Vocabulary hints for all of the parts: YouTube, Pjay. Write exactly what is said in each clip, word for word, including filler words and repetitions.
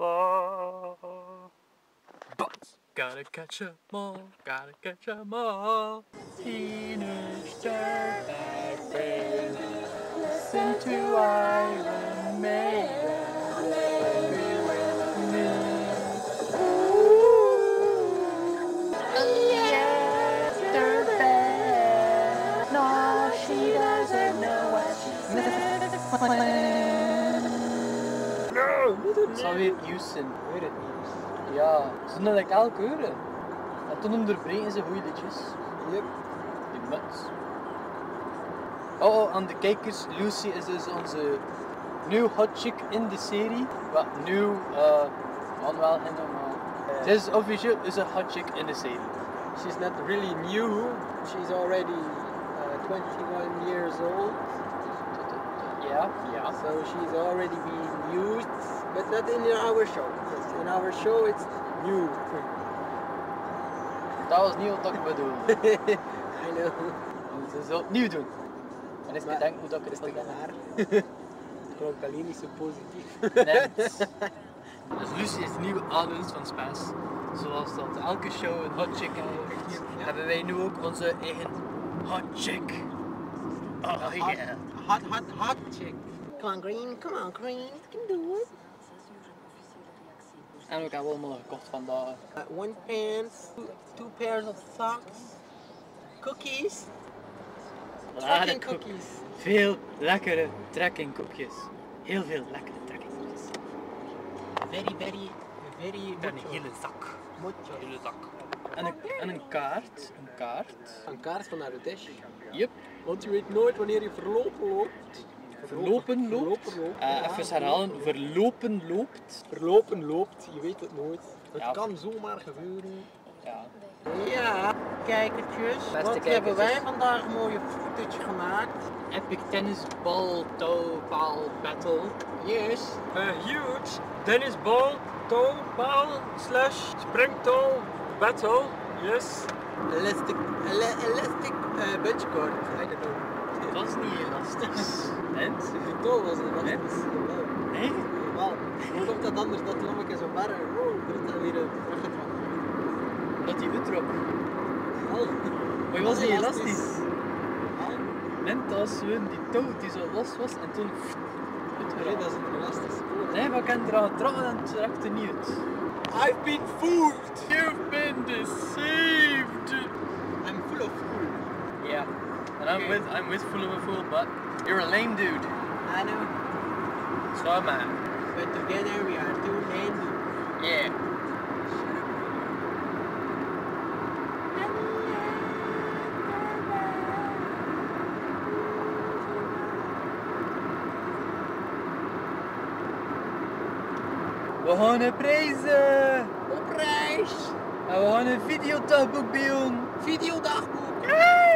all. Bucks. Gotta catch 'em all, gotta catch 'em all. Teenage dirtbag baby, listen to Iron Maiden. Be with me. Ooh, yeah, dirtbag. No, she doesn't know what she's playing. No, Sovjet-Usen, hoor het niet. Ja, ze doen dat like elke uur. En toen onderbreken ze goede liedjes. Yep. Die muts. Oh, oh, aan de kijkers, Lucy is dus onze nieuwe hot chick in de serie. Wat nieuw, uh, Manuel en normaal. Uh, This is official, is a hot chick in the serie. She's not really new. She's already uh, twenty-one years old. Yeah, yeah. So she's already been used, but not in our show. In our show, it's new. Dat was niet wat ik bedoel. I know. Ze zullen het nieuw doen. En is bedenkt hoe dat ik het gedaan heb. Het klonk alleen niet zo positief. Net. Dus Lucy is nieuw aan ons van Space. Zoals dat elke show een hot chick heeft. Hebben wij nu ook onze eigen hot chick. Oh yeah. Hot, hot, hot chick. Come on Green, come on Green. You can do it. En we hebben allemaal gekocht vandaag. Uh, one pants, two, two pairs of socks, cookies, trekking cookies. Veel lekkere trekking koekjes. Heel veel lekkere trekking koekjes. Very, very, very mucho. En een hele zak. Mucho. Hele zak. En een, en een kaart. Een kaart. Een kaart van Arudesh. Yep. Want je weet nooit wanneer je verlopen loopt. Verlopen loopt. Verlopen loopt. Uh, even ja, herhalen, verlopen loopt. Verlopen loopt, je weet het nooit. Het ja. Kan zomaar gebeuren. Ja, ja. Kijkertjes, beste wat kijkertjes. Hebben wij vandaag een mooie footage gemaakt? Epic tennisbal touwbal battle. Yes. A huge tennisbal touwbal slash springtouw battle. Yes. Elastic, elastic uh, benchcord, I don't know. Het was niet elastisch. En? Die touw was elastisch. Nee? Wel, hoe komt dat anders dat lommetje zo barren? Oh, er is dan weer een teruggetrap. Dat die uittrok. Wel. Maar was niet elastisch. Net als we die touw die zo los was en toen... Nee, dat is een elastisch. Nee, maar ik heb eraan getrokken en het raakte niet uit. I've been fooled. You've been deceived. I'm full of fool. Ja. Yeah. And I'm okay. with I'm with full of a fool, but you're a lame dude. I know. So am I. But together we are two lame dudes. Yeah. We gaan een prijzen. Een prijs. En we gaan een videodagboek bij ons. Videodagboek. Hey.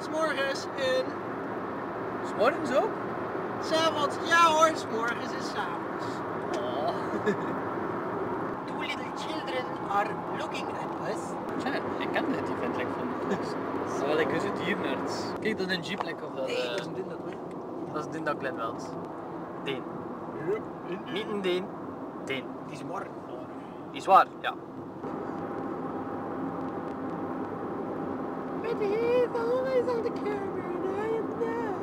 S'morgens en... S'morgens ook? S'avonds, ja hoor, s'morgens en s'avonds. Oh. Two little children are looking at us. Ja, ik ken dit, die vent lekker van de zo lekker zit hier nerds. Kijk, dat is een jeep lekker of dat... Nee, dat is een dindaklen. Dat is een dindaklen wel eens. Deen. Niet een deen. Deen. Die is morgen. Die is waar, ja. But he's always on the camera and I am not.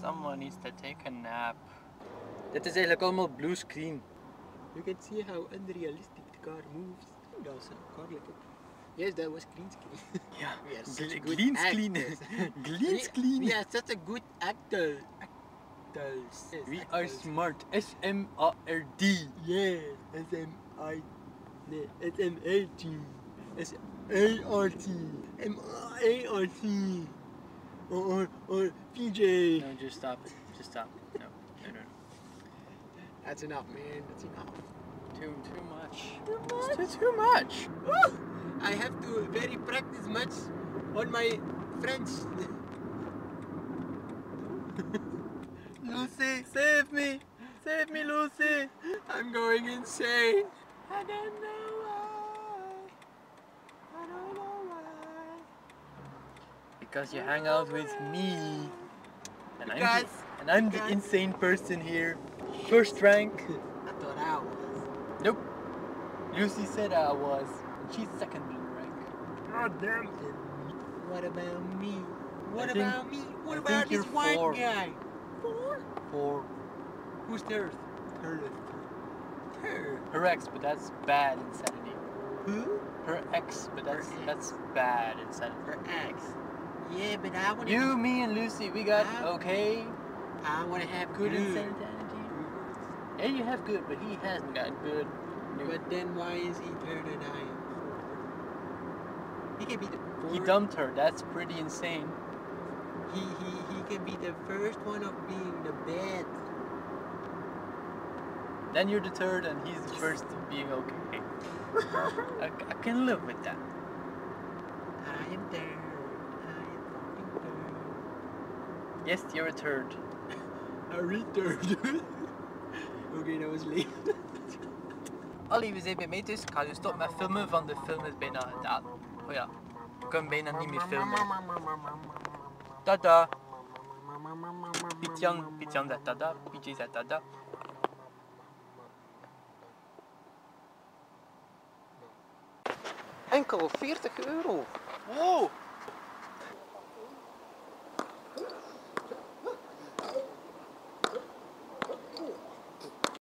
Someone needs to take a nap. Dit is eigenlijk allemaal blue screen. You can see how unrealistic the car moves. Dat was een car like it. Yes, that was green screen. Yeah, we are such Gl green screen. Green screen. We are such a good actor. Yes, we are smart. S M A R D. Yeah. S M I D. S M A T. S A R T. M A R T. Or, or P J. No, just stop it. Just stop it. No, no, no. That's enough, man. That's enough. Too, too much. Too much. It's too, too much. Ooh, I have to very practice much on my French. Lucy, save me! Save me, Lucy! I'm going insane! I don't know why. I don't know why. because you hang out with me. And because I'm the, and I'm the insane person here. First rank. I thought I was. Nope. Lucy said I was. And she's second blue rank. God damn it. What about me? What I about think, me? What I about this white four. guy? Four? Four. Who's third? Third. Her. Her ex, but that's bad insanity. Who? Her ex, but that's ex. that's bad insanity. Her ex. Yeah, but I wanna. You, me, and Lucy, we got I, okay. I wanna have good, good insanity. Yeah, you have good, but he hasn't got good. No. But then why is he third and I am fourth? He can be the fourth. He dumped her. That's pretty insane. He he he can be the first one of being the bad. Then you're the third and he's the first being okay. I, I can live with that. I am third. I am fucking third. Yes, you're a third. I read third. Okay, dat was leeg. Allee, we zijn bij mij dus. Ik ga nu stoppen met filmen, van de film is bijna gedaan. Oh ja, we kunnen bijna niet meer filmen. Tada! Pjay, Pjay zegt tada, Pjay zegt tada. Enkel veertig euro. Wow!